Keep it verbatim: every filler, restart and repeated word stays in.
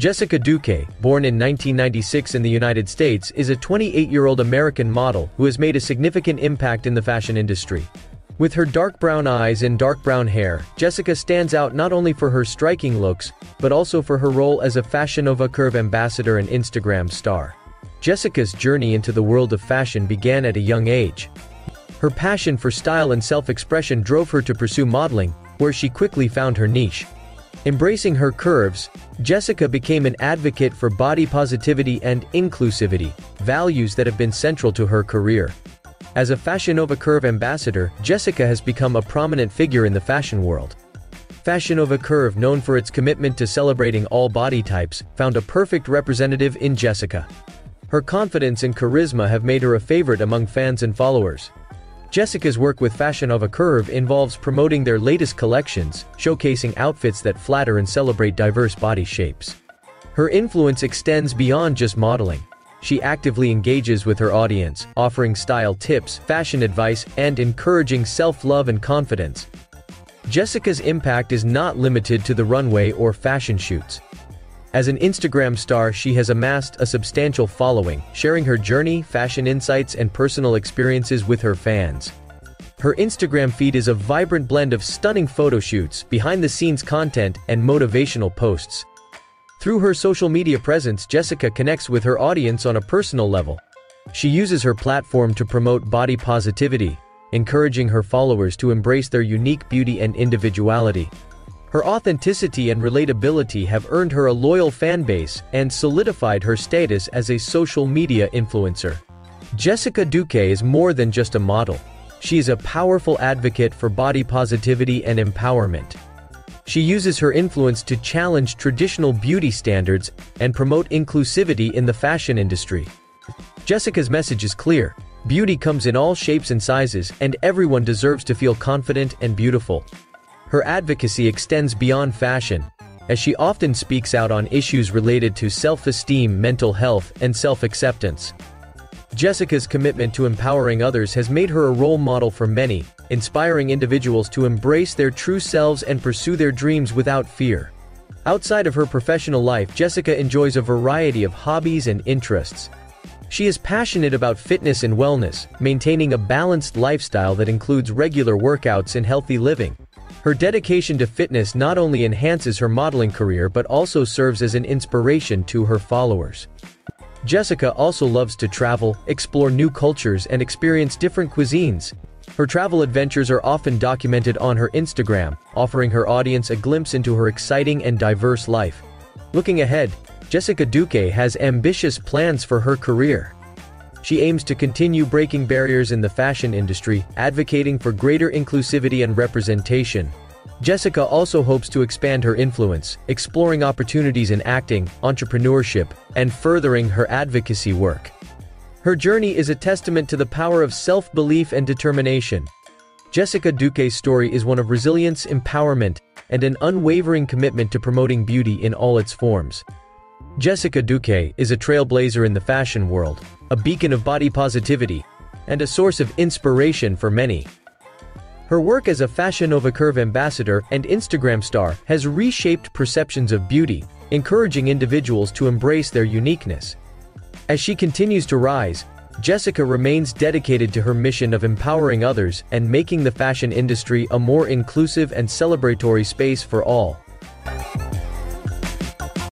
Jessica Duque, born in nineteen ninety-six in the United States, is a twenty-eight-year-old American model who has made a significant impact in the fashion industry. With her dark brown eyes and dark brown hair, Jessica stands out not only for her striking looks, but also for her role as a Fashion Nova Curve ambassador and Instagram star. Jessica's journey into the world of fashion began at a young age. Her passion for style and self-expression drove her to pursue modeling, where she quickly found her niche. Embracing her curves, Jessica became an advocate for body positivity and inclusivity, values that have been central to her career. As a Fashion Nova Curve ambassador, Jessica has become a prominent figure in the fashion world. Fashion Nova Curve, known for its commitment to celebrating all body types, found a perfect representative in Jessica. Her confidence and charisma have made her a favorite among fans and followers. Jessica's work with Fashion Nova Curve involves promoting their latest collections, showcasing outfits that flatter and celebrate diverse body shapes. Her influence extends beyond just modeling. She actively engages with her audience, offering style tips, fashion advice, and encouraging self-love and confidence. Jessica's impact is not limited to the runway or fashion shoots. As an Instagram star, she has amassed a substantial following, sharing her journey, fashion insights, and personal experiences with her fans. Her Instagram feed is a vibrant blend of stunning photoshoots, behind-the-scenes content, and motivational posts. Through her social media presence, Jessica connects with her audience on a personal level. She uses her platform to promote body positivity, encouraging her followers to embrace their unique beauty and individuality. Her authenticity and relatability have earned her a loyal fan base and solidified her status as a social media influencer. Jessica Duque is more than just a model. She is a powerful advocate for body positivity and empowerment. She uses her influence to challenge traditional beauty standards and promote inclusivity in the fashion industry. Jessica's message is clear. Beauty comes in all shapes and sizes, and everyone deserves to feel confident and beautiful. Her advocacy extends beyond fashion, as she often speaks out on issues related to self-esteem, mental health, and self-acceptance. Jessica's commitment to empowering others has made her a role model for many, inspiring individuals to embrace their true selves and pursue their dreams without fear. Outside of her professional life, Jessica enjoys a variety of hobbies and interests. She is passionate about fitness and wellness, maintaining a balanced lifestyle that includes regular workouts and healthy living. Her dedication to fitness not only enhances her modeling career but also serves as an inspiration to her followers. Jessica also loves to travel, explore new cultures, and experience different cuisines. Her travel adventures are often documented on her Instagram, offering her audience a glimpse into her exciting and diverse life. Looking ahead, Jessica Duque has ambitious plans for her career. She aims to continue breaking barriers in the fashion industry, advocating for greater inclusivity and representation. Jessica also hopes to expand her influence, exploring opportunities in acting, entrepreneurship, and furthering her advocacy work. Her journey is a testament to the power of self-belief and determination. Jessica Duque's story is one of resilience, empowerment, and an unwavering commitment to promoting beauty in all its forms. Jessica Duque is a trailblazer in the fashion world, a beacon of body positivity, and a source of inspiration for many. Her work as a Fashion Nova Curve ambassador and Instagram star has reshaped perceptions of beauty, encouraging individuals to embrace their uniqueness. As she continues to rise, Jessica remains dedicated to her mission of empowering others and making the fashion industry a more inclusive and celebratory space for all.